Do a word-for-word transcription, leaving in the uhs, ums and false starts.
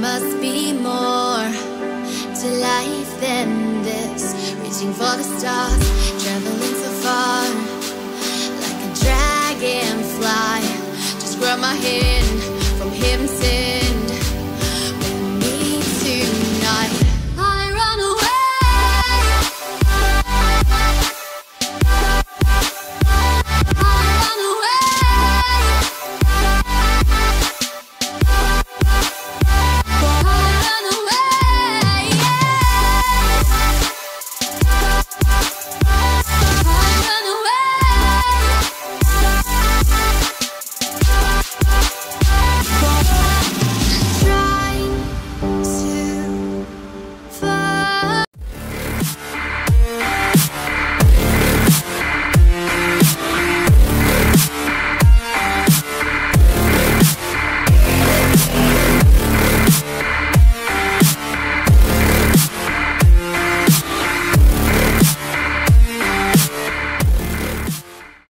must be more to life than this. Reaching for the stars, traveling so far, like a dragonfly. Just grab my hair.